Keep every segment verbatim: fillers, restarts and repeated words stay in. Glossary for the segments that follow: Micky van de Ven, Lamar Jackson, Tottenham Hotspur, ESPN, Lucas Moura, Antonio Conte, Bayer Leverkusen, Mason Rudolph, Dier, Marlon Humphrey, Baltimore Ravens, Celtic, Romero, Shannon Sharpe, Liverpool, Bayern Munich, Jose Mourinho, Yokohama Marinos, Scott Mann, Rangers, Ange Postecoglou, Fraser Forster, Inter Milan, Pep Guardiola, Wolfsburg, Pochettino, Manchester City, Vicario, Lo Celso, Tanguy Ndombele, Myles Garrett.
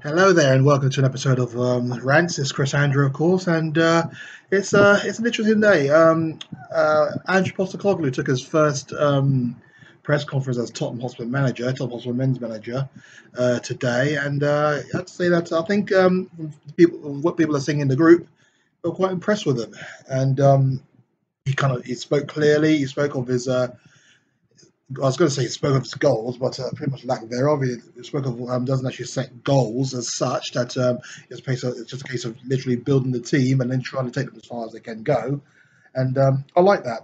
Hello there, and welcome to an episode of um, Rants. It's Chris Andrew, of course, and uh, it's uh, it's an interesting day. Um, uh, Ange Postecoglou took his first um, press conference as Tottenham Hotspur manager, Tottenham Hotspur men's manager, uh, today, and uh, I have to say that I think um, people, what people are seeing in the group, are quite impressed with him. And um, he kind of he spoke clearly. He spoke of his. Uh, I was going to say he spoke of his goals, but uh, pretty much lack thereof. He spoke of um, doesn't actually set goals as such. That um, it's, it's just a case of literally building the team and then trying to take them as far as they can go. And um, I like that,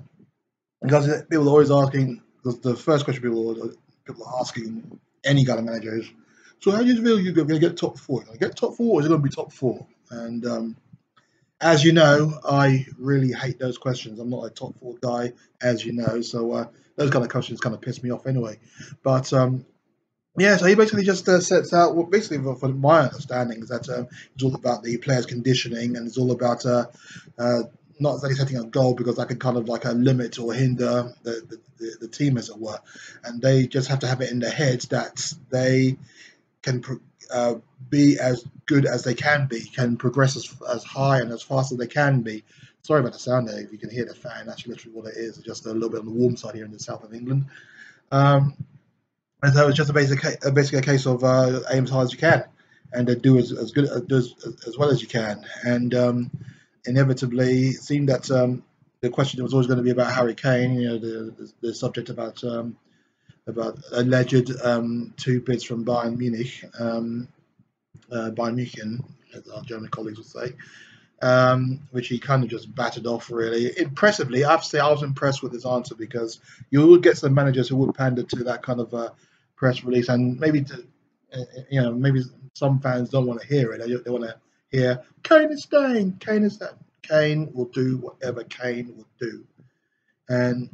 because people are always asking the first question people are, people are asking any kind of manager is, so how do you feel you're going to get top four? Are you going to get top four, or is it going to be top four? And um, as you know, I really hate those questions. I'm not a top four guy, as you know, so uh, those kind of questions kind of piss me off anyway. But um, yeah, so he basically just uh, sets out, well, basically from my understanding, is that um, it's all about the players' conditioning, and it's all about uh, uh, not exactly setting a goal, because that can kind of like a limit or hinder the, the, the team, as it were. And they just have to have it in their heads that they can uh, be as good as they can be, can progress as, as high and as fast as they can be. Sorry about the sound there, if you can hear the fan, that's literally what it is, just a little bit on the warm side here in the south of England. Um, and so it's just a basic, basically a case of uh, aim as high as you can, and uh, do as, as good as, as well as you can. And um, inevitably, it seemed that um, the question was always going to be about Harry Kane, you know, the, the, the subject about um, about alleged um, two bids from Bayern Munich, um, Uh, by München, as our German colleagues would say, um, which he kind of just batted off really impressively. I have to say I was impressed with his answer, because you would get some managers who would pander to that kind of uh, press release, and maybe to, uh, you know maybe some fans don't want to hear it. They, they want to hear Kane is staying, Kane is that Kane will do whatever Kane will do. And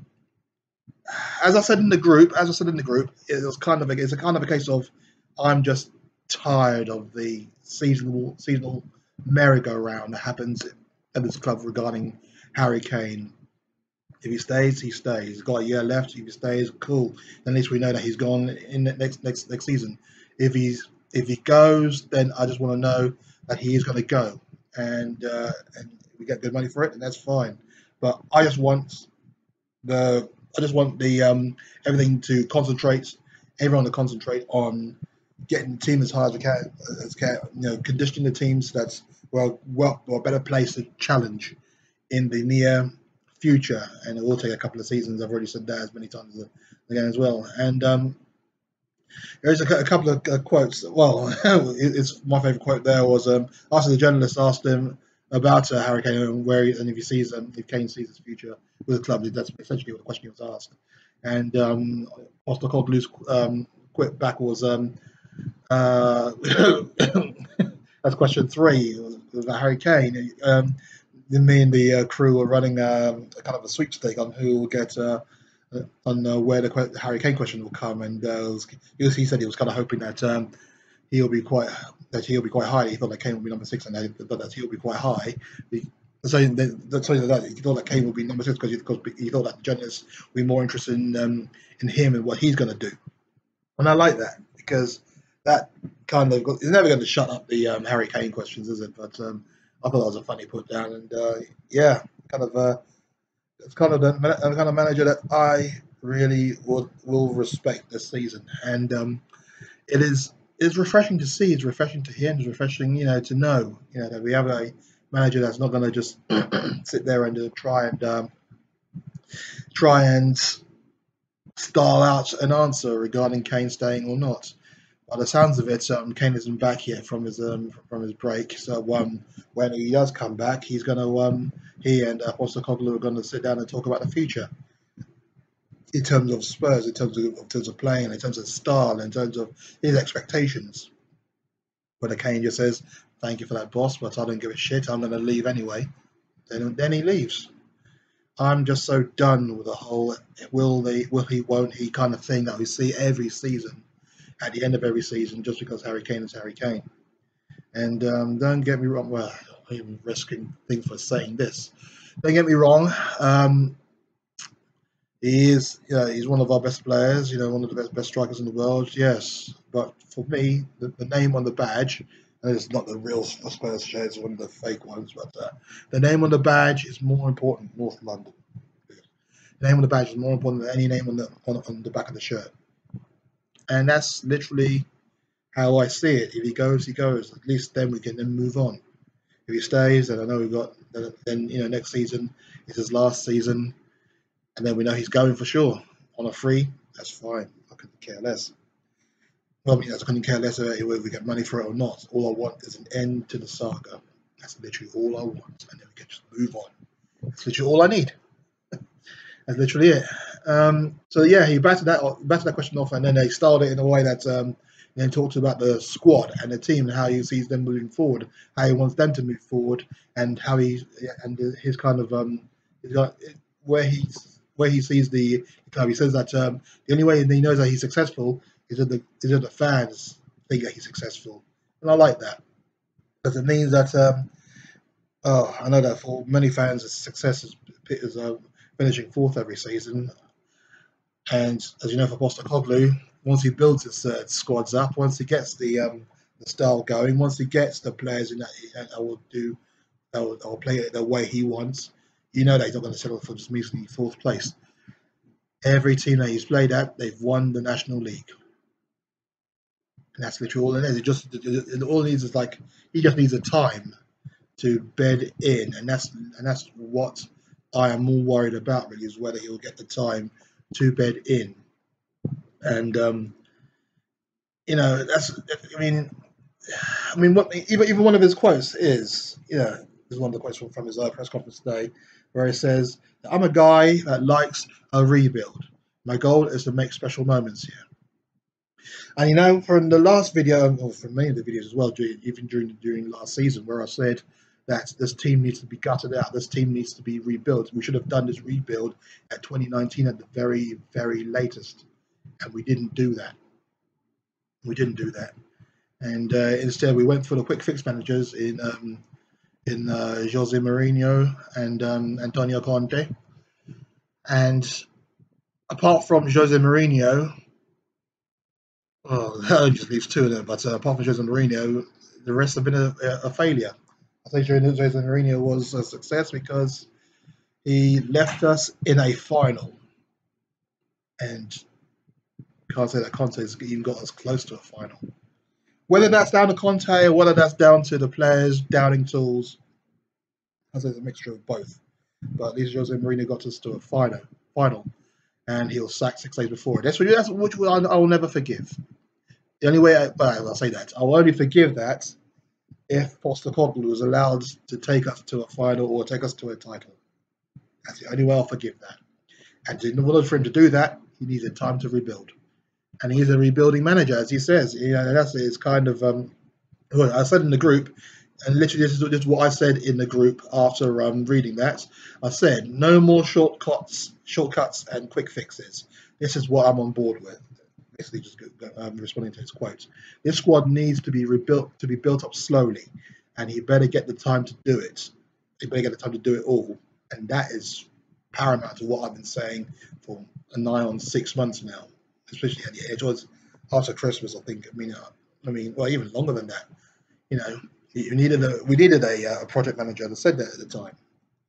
as I said in the group, as I said in the group, it was kind of a, it's a kind of a case of I'm just tired of the seasonal seasonal merry-go-round that happens at this club regarding Harry Kane. If he stays, he stays. He's got a year left. If he stays, cool. At least we know that he's gone in the next next next season. If he's if he goes, then I just want to know that he is going to go, and uh, and we get good money for it, and that's fine. But I just want the I just want the um, everything to concentrate, everyone to concentrate on getting the team as high as we can, as can, you know, conditioning the team so that's well, well, well, better place to challenge in the near future. And it will take a couple of seasons. I've already said that as many times as again as well. And um, there's a, a couple of uh, quotes. Well, it's my favourite quote. There was um, after the journalist asked him about uh, Harry Kane and where he, and if he sees um, if Kane sees his future with the club. That's essentially what the question was asked. And um, Postecoglou's um, quote back was. Um, Uh, that's question three about Harry Kane. Um, me and the uh, crew were running uh, kind of a sweepstake on who will get uh, on uh, where the que Harry Kane question will come, and uh, was, he said he was kind of hoping that um, he'll be quite that he'll be quite high. He thought that Kane would be number six, and he thought that he'll be quite high. He, so that's so that he thought that Kane would be number six because he, because he thought that the journalists would be more interested in um, in him and what he's going to do. And I like that, because that kind of is never going to shut up the um, Harry Kane questions, is it? But um, I thought that was a funny put down, and uh, yeah, kind of uh, it's kind of the, the kind of manager that I really would, will respect this season, and um, it is is refreshing to see, it's refreshing to hear, and it's refreshing, you know, to know, you know, that we have a manager that's not going to just sit there and uh, try and um, try and style out an answer regarding Kane staying or not. By the sounds of it, um, Kane isn't back yet from his um, from his break. So um, when he does come back, he's going to um, he and uh, Postecoglou are going to sit down and talk about the future in terms of Spurs, in terms of in terms of playing, in terms of style, in terms of his expectations. When Kane just says, "Thank you for that, boss, but I don't give a shit. I'm going to leave anyway," then then he leaves. I'm just so done with the whole "will they, will he, won't he" kind of thing that we see every season. At the end of every season, just because Harry Kane is Harry Kane. And um, don't get me wrong, well, I'm risking things for saying this. Don't get me wrong, um, He is, you know, he's one of our best players, you know, one of the best, best strikers in the world, yes. But for me, the, the name on the badge, and it's not the real Spurs shirt, it's one of the fake ones, but uh, the name on the badge is more important than North London. The name on the badge is more important than any name on the, on, on the back of the shirt. And that's literally how I see it. If he goes, he goes. At least then we can then move on. If he stays, then I know we've got, then, you know, next season is his last season. And then we know he's going for sure. On a free, that's fine. I couldn't care less. Well, I mean, I couldn't care less about whether we get money for it or not. All I want is an end to the saga. That's literally all I want. And then we can just move on. That's literally all I need. That's literally it. Um, so, yeah, he batted that, batted that question off, and then they styled it in a way that um, then talked about the squad and the team and how he sees them moving forward, how he wants them to move forward, and how he, and his kind of, um, where he's, where he sees the club. He says that um, the only way he knows that he's successful is that the, is that the fans think that he's successful. And I like that. Because it means that, um, oh, I know that for many fans, success is, is uh, finishing fourth every season. And as you know, for Postecoglou, once he builds his uh, squads up, once he gets the um, the style going, once he gets the players in that, that will do, that will, that will play it the way he wants, you know that he's not going to settle for just measly fourth place. Every team that he's played at, they've won the National League. And that's literally all it is. It just, it, it, all it needs is like, he just needs a time to bed in. And that's, and that's what I am more worried about, really, is whether he'll get the time to bed in. And, um, you know, that's, I mean, I mean, what, even, even one of his quotes is, you know, this is one of the quotes from, from his uh, press conference today, where he says, "I'm a guy that likes a rebuild. My goal is to make special moments here." And you know, from the last video, or from many of the videos as well, during, even during during last season, where I said that this team needs to be gutted out, this team needs to be rebuilt. We should have done this rebuild at twenty nineteen at the very, very latest, and we didn't do that. We didn't do that, and uh, instead we went for the quick fix managers in. Um, in uh, Jose Mourinho and um, Antonio Conte. And apart from Jose Mourinho, oh, that just leaves two of them, but uh, apart from Jose Mourinho, the rest have been a, a failure. I think Jose Mourinho was a success because he left us in a final. And can't say that Conte's even got us close to a final. Whether that's down to Conte or whether that's down to the players, downing tools, I say it's a mixture of both. But at least Jose Mourinho got us to a final, final, and he was sacked six days before it. That's, that's which I, I will never forgive. The only way, I, well, I'll say that, I will only forgive that if Postecoglou was allowed to take us to a final or take us to a title. That's the only way I'll forgive that. And in order for him to do that, he needed time to rebuild. And he's a rebuilding manager, as he says. You know, that's his kind of. Um, well, I said in the group, and literally this is, this is what I said in the group after um, reading that. I said, no more shortcuts, shortcuts and quick fixes. This is what I'm on board with. Basically, just um, responding to his quote. This squad needs to be rebuilt, to be built up slowly, and he better get the time to do it. He better get the time to do it all, and that is paramount to what I've been saying for nigh on six months now. Especially at the edge, was after Christmas, I think. I mean, I mean, well, even longer than that. You know, we needed a we needed a, a project manager that said that at the time,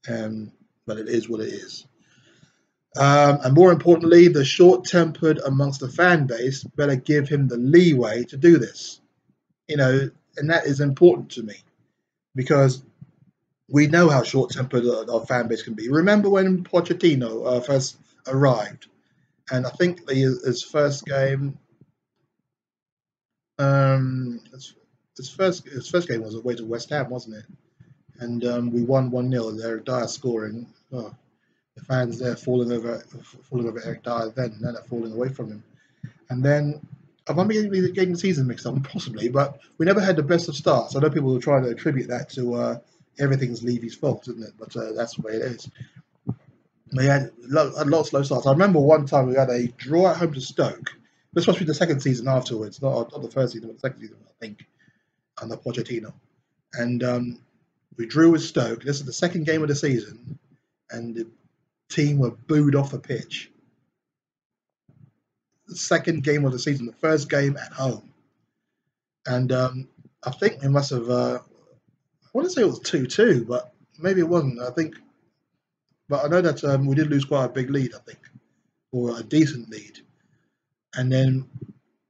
um, but it is what it is. Um, and more importantly, the short-tempered amongst the fan base better give him the leeway to do this. You know, and that is important to me because we know how short-tempered our, our fan base can be. Remember when Pochettino uh, first arrived? And I think the, his first game, um, his, his first his first game was away to West Ham, wasn't it? And um, we won one nil. Eric Dier scoring. Oh, the fans there falling over, falling over Eric Dier. Then now they're falling away from him. And then I might be getting the season mixed up, possibly. But we never had the best of starts. I know people will try to attribute that to uh, everything's Levy's fault, isn't it? But uh, that's the way it is. They had a lot of slow starts. I remember one time we had a draw at home to Stoke. This must be the second season afterwards, not, not the first season, but the second season, I think, under Pochettino. And um, we drew with Stoke. This is the second game of the season, and the team were booed off the pitch. the second game of the season, the first game at home. And um, I think it must have, uh, I want to say it was two two, but maybe it wasn't, I think. But I know that um, we did lose quite a big lead, I think, or a decent lead. And then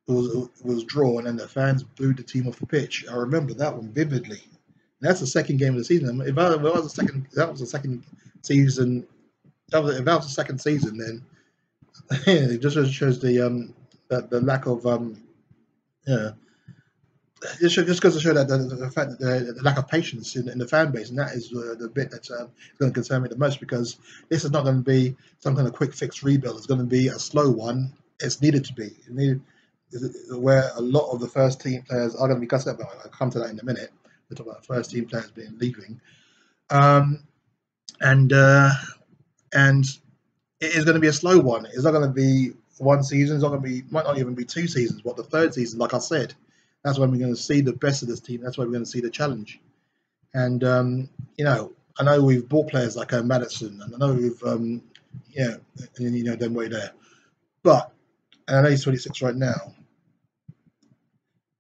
it was, it was drawn and the fans booed the team off the pitch. I remember that one vividly. And that's the second game of the season. If I, if I was the second, if that was the second season, if that was, if that was the second season, then it just shows the um the, the lack of um yeah it just just goes to show that the, the fact that the, the lack of patience in, in the fan base, and that is uh, the bit that's um, going to concern me the most, because this is not going to be some kind of quick fix rebuild. It's going to be a slow one. It's needed to be it needed, where a lot of the first team players are going to be cussed about. I'll come to that in a minute. We'll talk about first team players being leaving, um and uh and. It is going to be a slow one. It's not going to be one season. It's not going to be, might not even be two seasons, but the third season, like I said, that's when we're going to see the best of this team. That's when we're going to see the challenge. And, um, you know, I know we've bought players like uh, Madison, and I know we've, um, yeah, and you know, them way there. But, and I know he's twenty-six right now,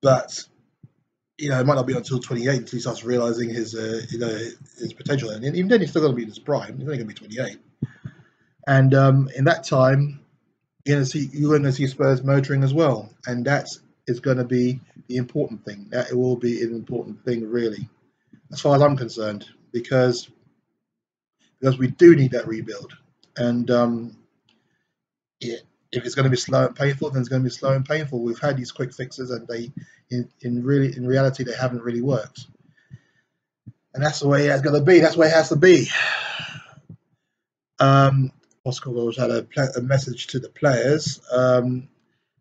but, you know, it might not be until twenty-eight until he starts realising his, uh, you know, his potential. And even then, he's still going to be in his prime. He's only going to be twenty-eight. And um, in that time, you're going to see, you're going to see Spurs motoring as well, and that is going to be the important thing. That it will be an important thing, really, as far as I'm concerned, because because we do need that rebuild. And um, yeah, if it's going to be slow and painful, then it's going to be slow and painful. We've had these quick fixes, and they, in, in really, in reality, they haven't really worked. And that's the way it's going to be. That's the way it has to be. Um, Postecoglou had a, a message to the players. Um,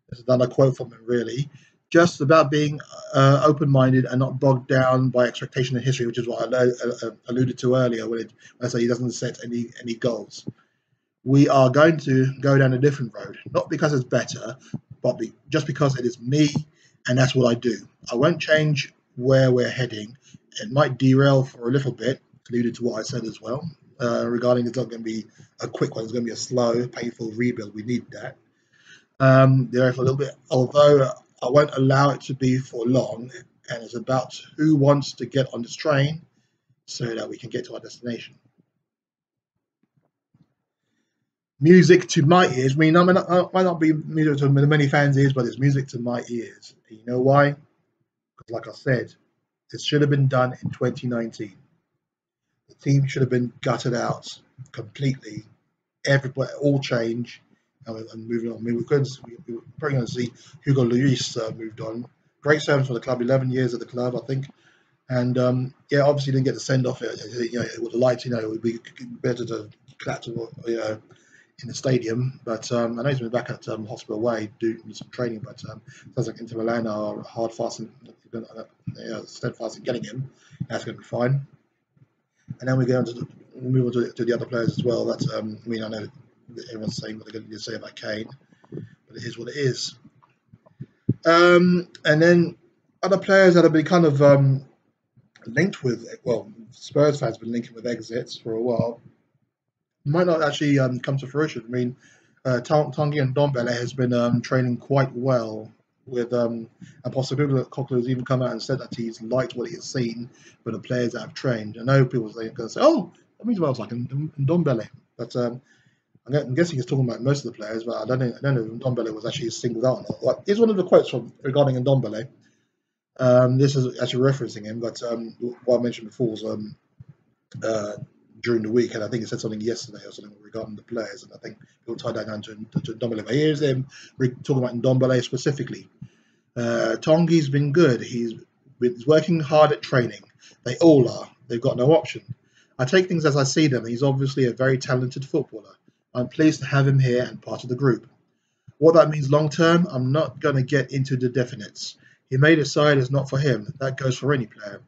there's another quote from him, really. Just about being uh, open-minded and not bogged down by expectation and history, which is what I uh, alluded to earlier when, it, when I say he doesn't set any, any goals. We are going to go down a different road, not because it's better, but be, just because it is me and that's what I do. I won't change where we're heading. It might derail for a little bit, alluded to what I said as well. Uh, regarding it's not going to be a quick one, it's going to be a slow, painful rebuild. We need that. Um, there for a little bit, although I won't allow it to be for long, and it's about who wants to get on this train so that we can get to our destination. Music to my ears. I mean, I might not, I might not be music to many fans' ears, but it's music to my ears. And you know why? Because, like I said, this should have been done in twenty nineteen. Team should have been gutted out completely. Everybody, all change, and, and moving on. I mean, we could, we were probably going to see Hugo Lloris uh, moved on. Great service for the club, eleven years at the club, I think. And um, yeah, obviously didn't get the send off. You know, with the lights, you know, it would be better to clap to, you know, in the stadium. But um, I know he's been back at um, Hotspur Way doing some training. But um, sounds like Inter Milan are hard fast and uh, steadfast in getting him. That's going to be fine. And then we go on to move on to, to the other players as well. That's, um, I mean, I know everyone's saying what they're going to say about Kane, but it is what it is. Um, and then other players that have been kind of um, linked with, well, Spurs fans have been linking with exits for a while, might not actually um, come to fruition. I mean, uh, Tanguy Ndombele has been um, training quite well with, um, and Postecoglou has even come out and said that he's liked what he has seen for the players that have trained. I know people are going to say, oh, that means what I was like in Ndombele. But um, I'm guessing he's talking about most of the players, but I don't know, I don't know if Ndombele was actually singled out or not. Here's one of the quotes from regarding Ndombele. Um, this is actually referencing him, but um, what I mentioned before was um, uh, during the week, and I think he said something yesterday or something regarding the players, and I think people tie that down to, to, to Ndombele. But here's him talking about Ndombele specifically. Uh, Tanguy's been good. He's been working hard at training. They all are. They've got no option. I take things as I see them. He's obviously a very talented footballer. I'm pleased to have him here and part of the group. What that means long term, I'm not going to get into the definites. He may decide it's not for him. That goes for any player.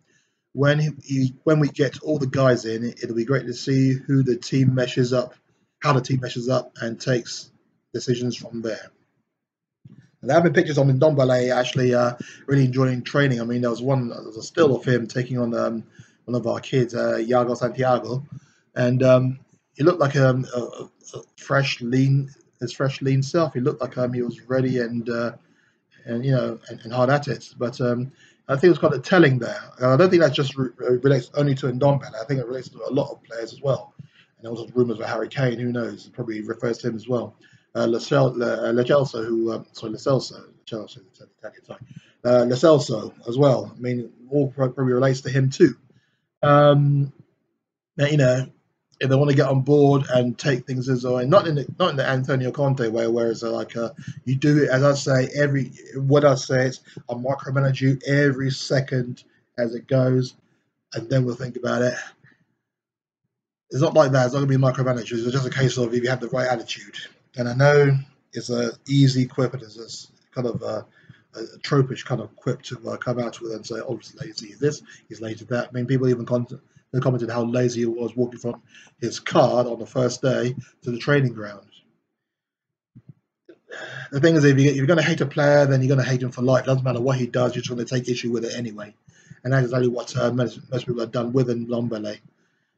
When he, when we get all the guys in, it'll be great to see who the team meshes up, how the team meshes up, and takes decisions from there. And there have been pictures of Ndombele actually uh, really enjoying training. I mean, there was one, there was a still of him taking on um, one of our kids, uh, Yago Santiago, and um, he looked like a, a, a fresh, lean, his fresh, lean self. He looked like um, he was ready and uh, and you know and, and hard at it. But um, I think it was quite a telling there. And I don't think that's just re relates only to Ndombele. I think it relates to a lot of players as well. And there was rumours about Harry Kane. Who knows? It probably refers to him as well. Uh, Lo Celso, who um, sorry, Lo Celso, Chelsea, sorry, uh, Lo Celso as well. I mean, all probably relates to him too. Um, now, you know, if they want to get on board and take things as I not in the, not in the Antonio Conte way, where it's like uh, you do it as I say every what I say it's I micromanage you every second as it goes, and then we'll think about it. It's not like that. It's not going to be micromanagers. It's just a case of if you have the right attitude. And I know it's an easy quip, and it's this kind of a, a tropish kind of quip to uh, come out with and say, "Oh, he's lazy this, he's lazy that." I mean, people even con they commented how lazy he was walking from his car on the first day to the training ground. The thing is, if you, you're going to hate a player, then you're going to hate him for life. It doesn't matter what he does; you're just going to take issue with it anyway. And that's exactly what uh, most, most people have done with Ndombele.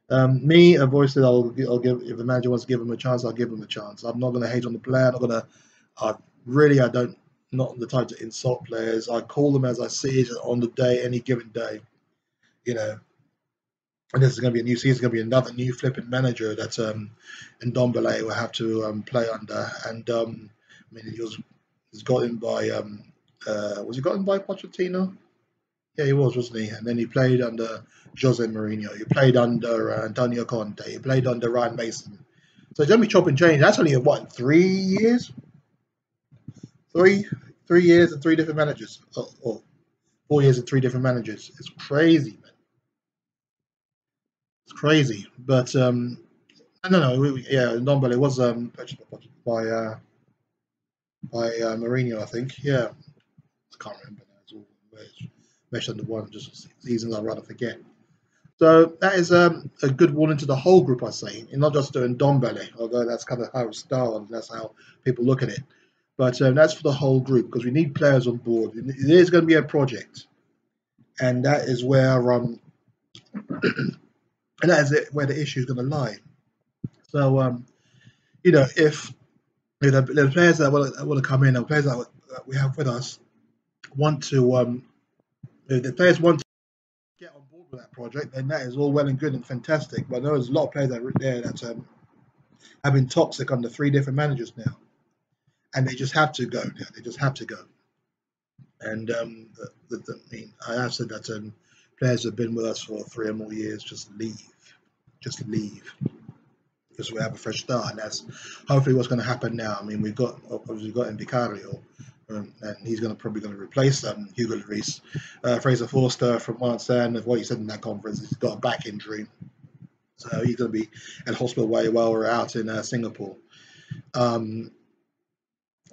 Um, me, I voiced it. I'll, I'll give if the manager wants to give him a chance, I'll give him a chance. I'm not going to hate on the player. I'm not going to. I really, I don't. Not the type to insult players. I call them as I see it on the day, any given day. You know, and this is going to be a new season. It's going to be another new flipping manager that um, Ndombele will have to um, play under. And um, I mean, he was, was got in by um, uh, was he got in by Pochettino? Yeah, he was, wasn't he? And then he played under Jose Mourinho. He played under uh, Antonio Conte. He played under Ryan Mason. So don't be chop and change. That's only what three years, three, three years and three different managers, or, or four years and three different managers. It's crazy, man. It's crazy. But um, I don't know. We, yeah, Ndombele was um purchased by uh, by uh, Mourinho, I think. Yeah, I can't remember now. It's all weird. Mesh under one, just seasons I'd rather forget. So that is um, a good warning to the whole group, I say, and not just to Ndombele, although that's kind of how it's styled and that's how people look at it. But um, that's for the whole group because we need players on board. It is going to be a project, and that is where um, and that is it, where the issue is going to lie. So um, you know, if you know, the players that want to come in, the players that we have with us want to. Um, If the players want to get on board with that project, then that is all well and good and fantastic. But I know there's a lot of players out there that um, have been toxic under three different managers now. And they just have to go now. They just have to go. And um, the, the, I mean, I have said that um, players have been with us for three or more years. Just leave. Just leave. Because we have a fresh start. And that's hopefully what's going to happen now. I mean, we've got, obviously, we've got in Vicario. Um, and he's going to probably going to replace um, Hugo Lloris. Uh, Fraser Forster, from what I understand of what he said in that conference, he's got a back injury, so he's going to be at hospital while we're out in uh, Singapore. Um,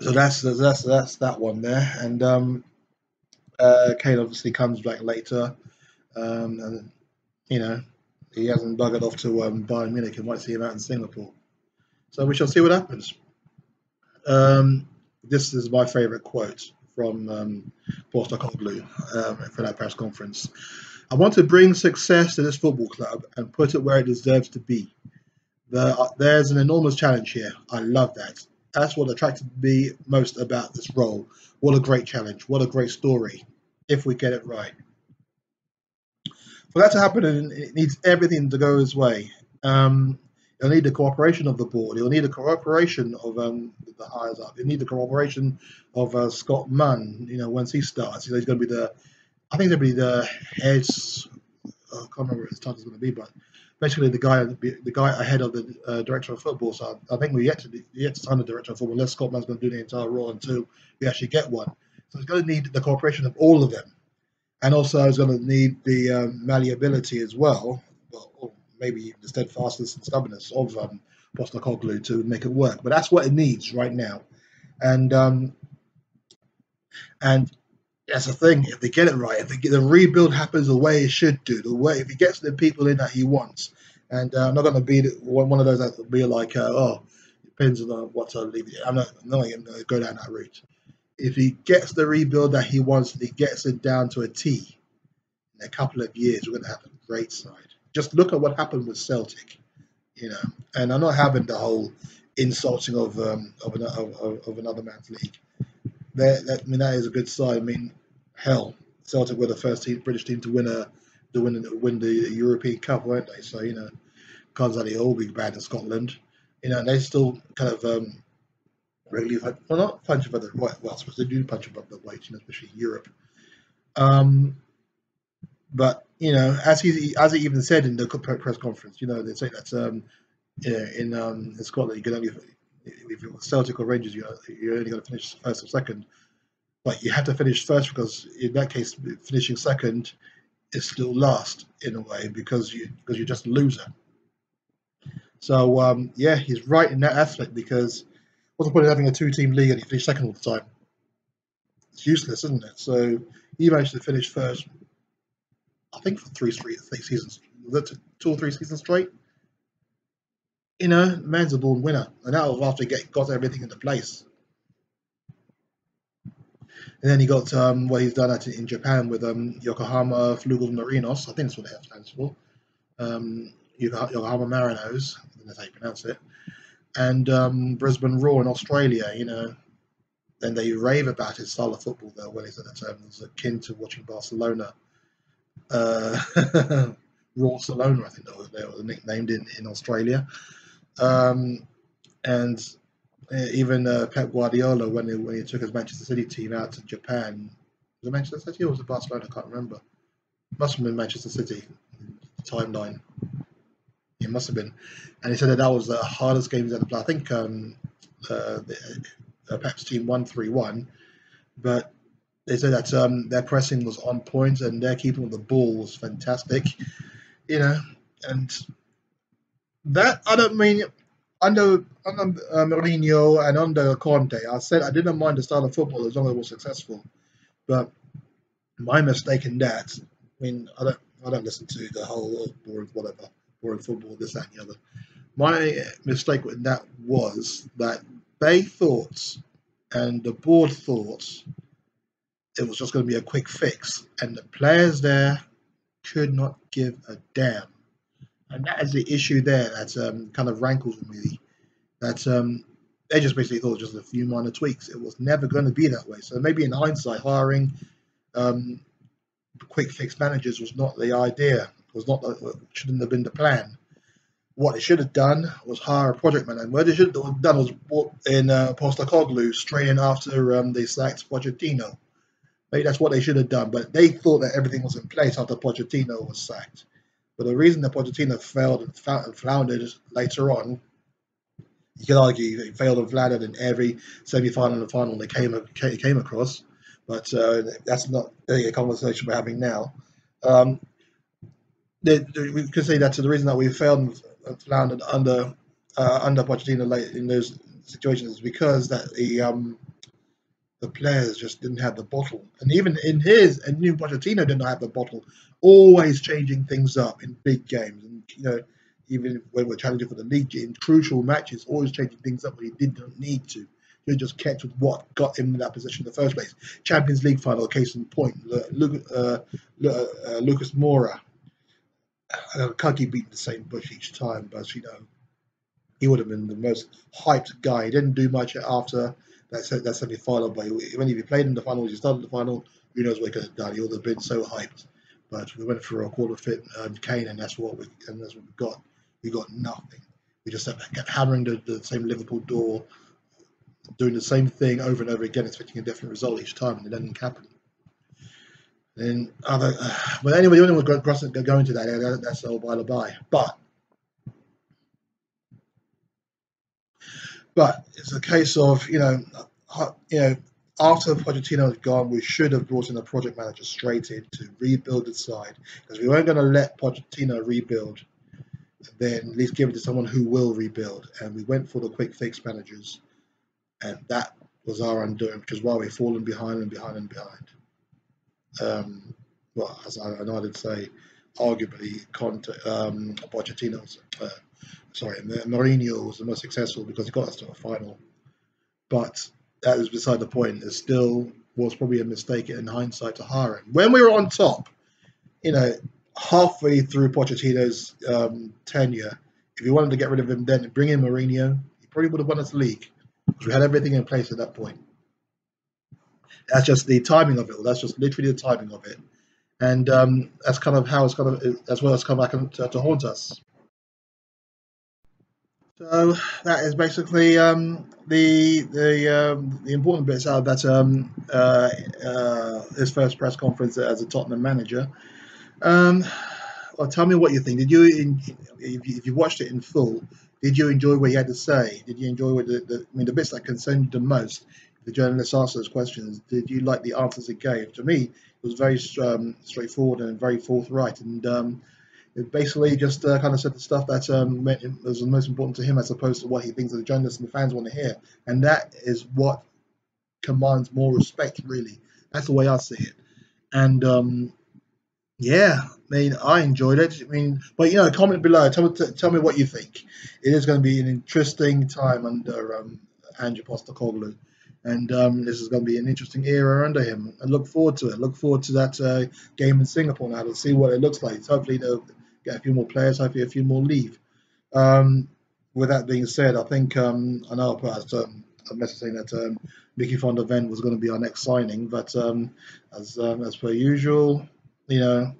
so that's that's that's that one there, and um, uh, Kane obviously comes back later, um, and you know he hasn't buggered off to um, Bayern Munich and might see him out in Singapore. So we shall see what happens. Um, This is my favourite quote from um, Postecoglou um, for that press conference. I want to bring success to this football club and put it where it deserves to be. There are, there's an enormous challenge here. I love that. That's what attracted me most about this role. What a great challenge. What a great story, if we get it right. For that to happen, it needs everything to go his way. Um, You'll need the cooperation of the board. You'll need the cooperation of um, the hires up. You'll need the cooperation of uh, Scott Mann. You know, once he starts, you know, he's going to be the. I think he'll be the head. I can't remember what his title is going to be, but basically the guy, the guy ahead of the uh, director of football. So I think we yet to do, yet to sign the director of football unless Scott Mann's going to do the entire role until we actually get one. So it's going to need the cooperation of all of them, and also it's going to need the um, malleability as well. well Maybe even the steadfastness and stubbornness of um, Postecoglou to make it work, but that's what it needs right now. And um, and that's the thing. If they get it right, if they get, the rebuild happens the way it should do, the way if he gets the people in that he wants. And uh, I'm not going to be one of those that will be like, uh, oh, depends on what I leave. I'm not, I'm not going to go down that route. If he gets the rebuild that he wants, he gets it down to a T. In a couple of years, we're going to have a great side. Just look at what happened with Celtic, you know. And I'm not having the whole insulting of um, of, an, of, of another man's league. That, that, I mean, that is a good sign. I mean, hell, Celtic were the first team, British team to win a to win win the European Cup, weren't they? So you know, can't say they all be bad in Scotland. You know, and they still kind of um, really well, not punch above their weight. Well, I suppose they do punch above their weight, you know, especially in Europe. Um, but you know, as he as he even said in the press conference, you know, they say that um, you know, in um, in Scotland you can only, if you're Celtic or Rangers, you're, you're only going to finish first or second. But you have to finish first because in that case, finishing second is still last in a way because you because you're just a loser. So um, yeah, he's right in that aspect because what's the point of having a two-team league and you finish second all the time? It's useless, isn't it? So he managed to finish first, I think, for three straight seasons. Was that two or three seasons straight? You know, man's a born winner, and that was after he get, got everything into place. And then he got um, what he's done at, in Japan with um, Yokohama Marinos, I think that's what they have stands for. Um, Yokohama Marinos, I don't know how you pronounce it. And um, Brisbane Roar in Australia, you know. Then they rave about his style of football, though, when he's at the time. It was akin to watching Barcelona. Uh, Raw Salona, I think that was, that was nicknamed in, in Australia. Um, and... Even uh, Pep Guardiola, when he, when he took his Manchester City team out to Japan, was it Manchester City or was it Barcelona? I can't remember. Must have been Manchester City timeline. It must have been. And he said that that was the hardest game he's ever played. I think um, uh, the, uh, Pep's team won three one, but they said that um, their pressing was on point and their keeping of the ball was fantastic. You know, and that I don't mean. Under, under uh, Mourinho and under Conte, I said I didn't mind the style of football as long as it was successful. But my mistake in that, I mean, I don't, I don't listen to the whole oh, boring whatever, boring football, this, that, and the other. My mistake with that was that they thought, and the board thought, it was just going to be a quick fix, and the players there could not give a damn. And that is the issue there that um, kind of rankles with me. That um, they just basically thought just a few minor tweaks. It was never going to be that way. So maybe in hindsight, hiring um, quick fix managers was not the idea. Was not the, shouldn't have been the plan. What they should have done was hire a project manager. What they should have done was brought in uh, Postecoglou straight in after um, they sacked Pochettino. Maybe that's what they should have done. But they thought that everything was in place after Pochettino was sacked. But the reason that Pochettino failed and floundered later on, you could argue he failed and floundered in every semi-final and final they came came across, but uh, that's not a conversation we're having now. Um, they, they, we could say that the reason that we failed and floundered under uh, under Pochettino late in those situations is because that the um, the players just didn't have the bottle, and even in his and new Pochettino did not have the bottle. Always changing things up in big games, and you know, even when we're challenging for the league in crucial matches, always changing things up when he didn't need to. He just kept with what got him in that position in the first place. Champions League final, case in point, uh, uh, Lucas Moura. Uh, Kagi beat the same bush each time, but you know, he would have been the most hyped guy. He didn't do much after that that semi-final, but when he played in the final, he started the final. Who knows what he could have done? He would have been so hyped. But we went for a quarter fit um, Kane, and that's what we and that's what we got. We got nothing. We just kept hammering the, the same Liverpool door, doing the same thing over and over again, expecting a different result each time, and it didn't happen. Then other, uh, but anyway, we don't want to go into that. That's all by the by. But but it's a case of you know you know. After Pochettino had gone, we should have brought in a project manager straight in to rebuild the side, because we weren't going to let Pochettino rebuild. Then at least give it to someone who will rebuild, and we went for the quick fix managers, and that was our undoing. Because while we've fallen behind and behind and behind, um, well, as I, I know I did say, arguably, Conte, um, Pochettino, was, uh, sorry, Mourinho was the most successful because he got us to a final, but. That is beside the point. It still was probably a mistake in hindsight to hire him. When we were on top, you know, halfway through Pochettino's um, tenure, if you wanted to get rid of him then, bring in Mourinho, he probably would have won us the league because we had everything in place at that point. That's just the timing of it. That's just literally the timing of it. And um, that's kind of how it's kind of, as well as come back to, to haunt us. So that is basically um, the the um, the important bits out of that um, uh, uh, his first press conference as a Tottenham manager. Um, well, tell me what you think. Did you, in, if you watched it in full, did you enjoy what he had to say? Did you enjoy what the, the I mean the bits that concerned you the most? The journalists asked those questions. Did you like the answers he gave? To me, it was very um, straightforward and very forthright, and um, it basically just uh, kind of said the stuff that um, was the most important to him, as opposed to what he thinks that the journalists and the fans want to hear. And that is what commands more respect, really. That's the way I see it. And um, yeah, I mean, I enjoyed it. I mean, but you know, comment below. Tell me, tell me what you think. It is going to be an interesting time under um, Ange Postecoglou. And um, this is going to be an interesting era under him. I look forward to it. Look forward to that uh, game in Singapore now to see what it looks like. Hopefully they'll get a few more players. Hopefully a few more leave. Um, with that being said, I think um, I know I put out a message saying that um, Micky van de Ven was going to be our next signing, but um, as um, as per usual, you know,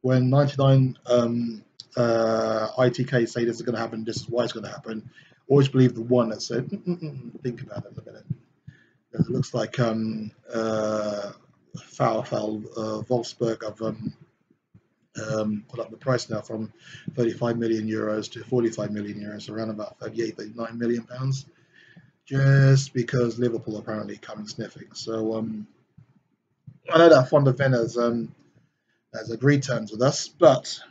when ninety-nine um, uh, I T K say this is going to happen, this is why it's going to happen. Always believe the one that said, mm -mm -mm, think about it a minute. It looks like um, uh, foul, foul, uh, Wolfsburg have um, um, put up the price now from thirty-five million euros to forty-five million euros, around about thirty-eight, thirty-nine million pounds, just because Liverpool apparently coming sniffing. So um, I know that Van de Ven has, um, has agreed terms with us, but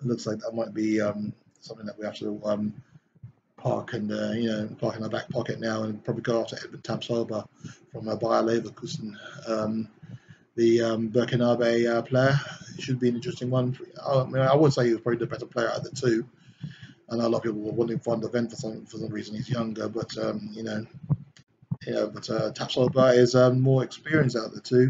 it looks like that might be um, something that we have to um, park and uh, you know, park in our back pocket now, and probably go after Edmond Tapsoba from uh, Bayer Leverkusen, um, the um, Burkinabe uh, player. It should be an interesting one. I mean, I would say he was probably the better player out of the two. I know a lot of people were wanting Van de Ven for some for some reason. He's younger, but um, you know, you know, but uh, Tapsoba is um, more experienced out of the two.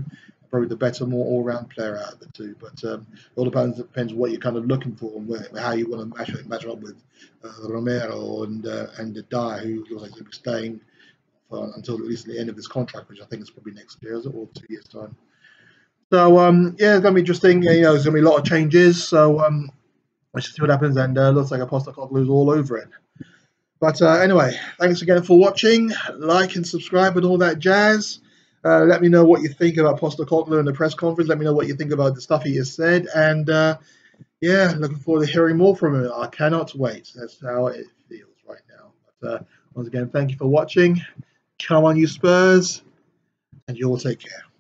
Probably the better, more all-round player out of the two, but um, it all depends depends what you're kind of looking for and where, how you want to match it, match up with uh, Romero and uh, and Dier, who looks like he'll be staying for, until at least the end of his contract, which I think is probably next year, is it, or two years time. So um, yeah, it's gonna be interesting. You know, there's gonna be a lot of changes. So um, we should see what happens, and uh, looks like Postecoglou's all over it. But uh, anyway, thanks again for watching. Like and subscribe and all that jazz. Uh, let me know what you think about Postecoglou and the press conference. Let me know what you think about the stuff he has said. And, uh, yeah, looking forward to hearing more from him. I cannot wait. That's how it feels right now. But, uh, once again, thank you for watching. Come on, you Spurs. And you all take care.